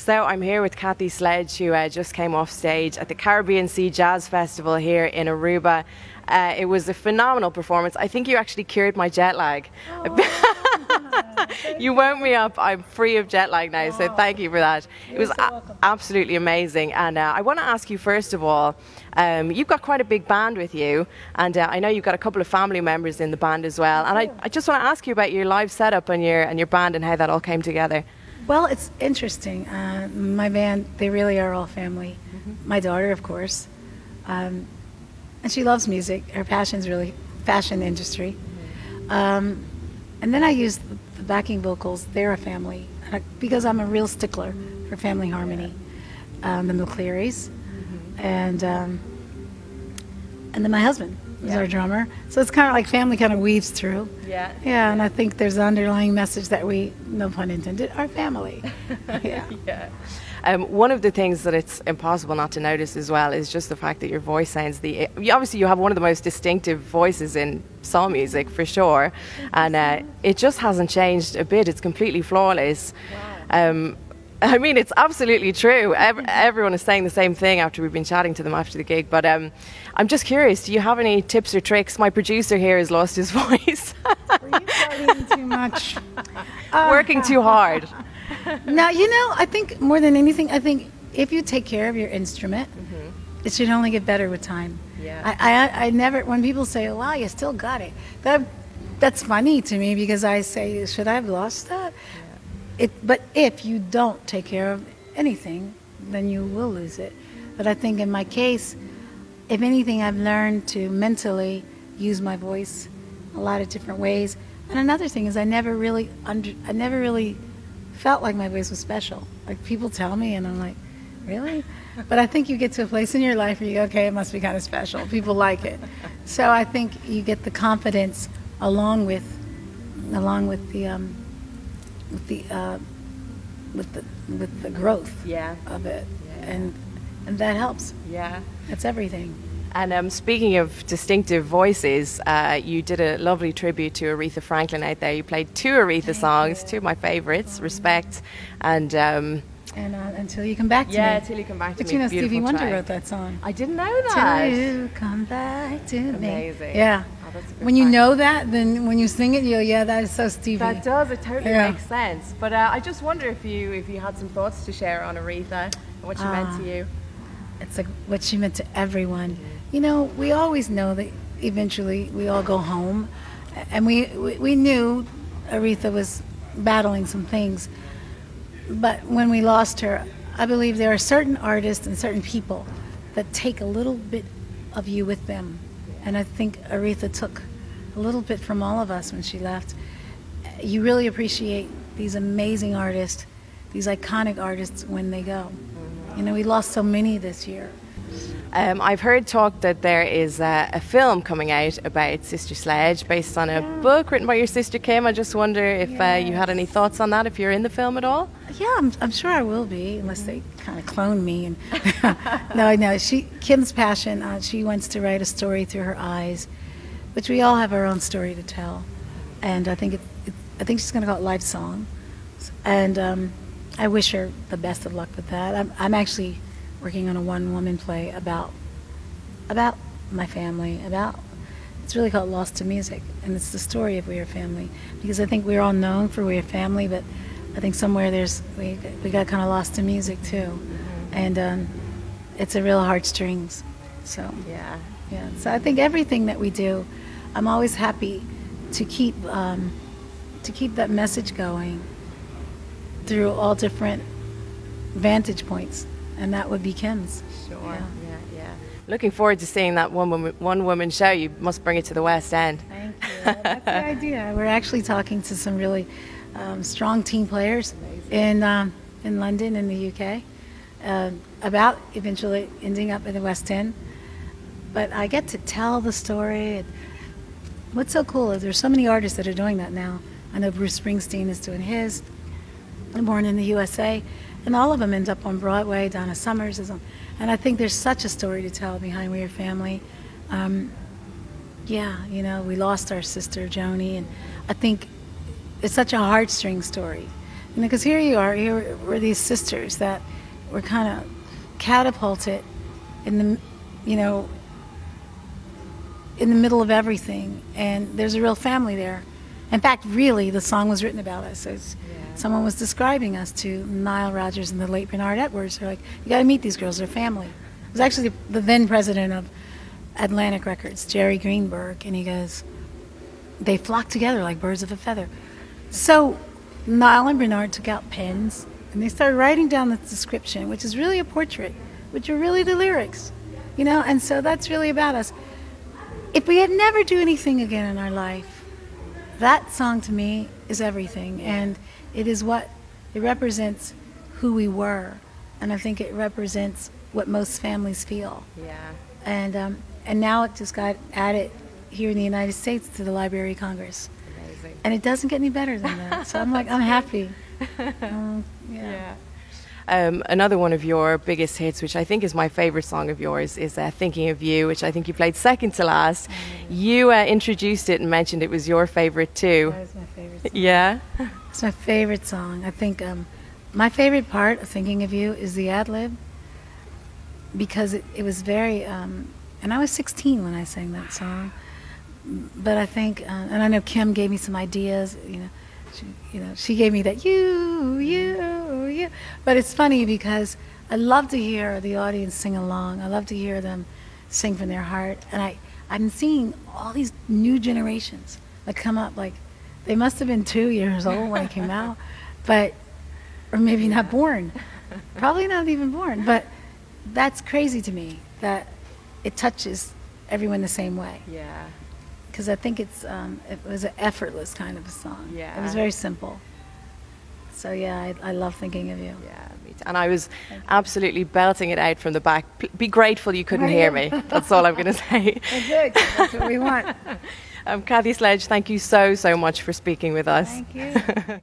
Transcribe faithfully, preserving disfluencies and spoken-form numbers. So I'm here with Kathy Sledge, who uh, just came off stage at the Caribbean Sea Jazz Festival here in Aruba. Uh, it was a phenomenal performance. I think you actually cured my jet lag. Oh, you woke me up. I'm free of jet lag now, wow. So thank you for that. You're it was so absolutely amazing. And uh, I want to ask you, first of all, um, you've got quite a big band with you, and uh, I know you've got a couple of family members in the band as well. And I, I just want to ask you about your live setup and your, and your band and how that all came together. Well, it's interesting. Uh, my band, they really are all family. Mm-hmm. My daughter, of course. Um, And she loves music. Her passion's really fashion industry. Um, and then I use the backing vocals. They're a family. I, because I'm a real stickler for family harmony. Um, the McClearys. Mm-hmm. And, um, and then my husband is yeah. our drummer. So it's kind of like family kind of weaves through. Yeah. Yeah, and I think there's an underlying message that we, no pun intended, are family. Yeah. Yeah. Um, one of the things that it's impossible not to notice as well is just the fact that your voice sounds the... Obviously, you have one of the most distinctive voices in soul music, for sure. And uh, it just hasn't changed a bit. It's completely flawless. Wow. Um, I mean, it's absolutely true. Every, everyone is saying the same thing after we've been chatting to them after the gig. But um, I'm just curious, do you have any tips or tricks? My producer here has lost his voice. Were you partying too much? Working too hard. Now, you know, I think more than anything, I think if you take care of your instrument, mm-hmm. it should only get better with time. Yeah. I, I, I never, when people say, oh, wow, you still got it, that, that's funny to me because I say, should I have lost that? Yeah. It, but if you don't take care of anything, then you will lose it. But I think in my case, if anything, I've learned to mentally use my voice a lot of different ways. And another thing is I never really, under, I never really... felt like my voice was special. Like people tell me and I'm like, really? But I think you get to a place in your life where you go, okay, it must be kind of special. People like it. So I think you get the confidence along with along with the um, with the uh, with the with the growth yeah. of it. Yeah. And and that helps. Yeah. That's everything. And um, speaking of distinctive voices, uh, you did a lovely tribute to Aretha Franklin out there. You played two Aretha Thank songs, you. two of my favorites, oh, Respect and... Um, and uh, Until You Come Back to yeah, Me. Yeah, Until You Come Back to but Me. But you know, Stevie Wwonder track. wrote that song. I didn't know that. Until You Come Back to Amazing. Me. Amazing. Yeah. Oh, that's a good when you fact. know that, then when you sing it, you're, yeah, that is so Stevie. That does, it totally yeah. makes sense. But uh, I just wonder if you, if you had some thoughts to share on Aretha and what she uh, meant to you. It's like what she meant to everyone. You know, we always know that eventually we all go home, and we, we, we knew Aretha was battling some things, but when we lost her, I believe there are certain artists and certain people that take a little bit of you with them, and I think Aretha took a little bit from all of us when she left. You really appreciate these amazing artists, these iconic artists when they go. You know, we lost so many this year. Um, I've heard talk that there is uh, a film coming out about Sister Sledge based on a yeah. book written by your sister Kim. I just wonder if yes. uh, you had any thoughts on that, if you're in the film at all? Yeah, I'm, I'm sure I will be, unless they kind of clone me. And no, no, she, Kim's passion, uh, she wants to write a story through her eyes, which we all have our own story to tell. And I think, it, it, I think she's going to call it Life Song. And um, I wish her the best of luck with that. I'm, I'm actually... working on a one-woman play about about my family, about, it's really called Lost to Music, and it's the story of We Are Family, because I think we're all known for We Are Family, but I think somewhere there's, we, we got kind of lost to music too, mm-hmm. and um, it's a real heartstrings, so yeah. yeah. So I think everything that we do, I'm always happy to keep, um, to keep that message going through all different vantage points. And that would be Kim's. Sure. Yeah. yeah, yeah. Looking forward to seeing that one woman, one woman show. You must bring it to the West End. Thank you. That's the idea. We're actually talking to some really um, strong team players in um, in London, in the U K, uh, about eventually ending up in the West End. But I get to tell the story. What's so cool is there's so many artists that are doing that now. I know Bruce Springsteen is doing his. I'm Born in the U S A. And all of them end up on Broadway. Donna Summers is on. And I think there's such a story to tell behind We Are Family. Um, yeah, you know, we lost our sister, Joni, and I think it's such a heartstring story. And because here you are, here were these sisters that were kind of catapulted in the, you know, in the middle of everything, and there's a real family there. In fact, really, the song was written about us. It's, yeah. Someone was describing us to Nile Rodgers and the late Bernard Edwards. They're like, you got to meet these girls, they're family. It was actually the, the then president of Atlantic Records, Jerry Greenberg, and he goes, they flock together like birds of a feather. So Nile and Bernard took out pens, and they started writing down the description, which is really a portrait, which are really the lyrics, you know? And so that's really about us. If we had never do anything again in our life, that song to me is everything, and it is what, it represents who we were, and I think it represents what most families feel. Yeah. And, um, and now it just got added here in the United States to the Library of Congress. Amazing. And it doesn't get any better than that, so I'm like, I'm happy. Um, yeah. yeah. Um, another one of your biggest hits, which I think is my favorite song of yours, is uh, Thinking of You, which I think you played second to last. Mm. You uh, introduced it and mentioned it was your favorite too. That was my favorite song. Yeah? It's my favorite song. I think um, my favorite part of Thinking of You is the ad-lib, because it, it was very, um, and I was sixteen when I sang that song, but I think, uh, and I know Kim gave me some ideas, you know. She, you know, she gave me that you, you, you. But it's funny because I love to hear the audience sing along. I love to hear them sing from their heart. And I, I'm seeing all these new generations that come up. Like, they must have been two years old when I came out, but, or maybe not born. Probably not even born. But that's crazy to me that it touches everyone the same way. Yeah. Because I think it's um, it was an effortless kind of a song. Yeah. It was very simple. So yeah, I, I love Thinking of You. Yeah, me too. And I was absolutely belting it out from the back. P be grateful you couldn't hear me. That's all I'm going to say. That's it. That's what we want. um, Kathy Sledge, thank you so, so much for speaking with us. Thank you.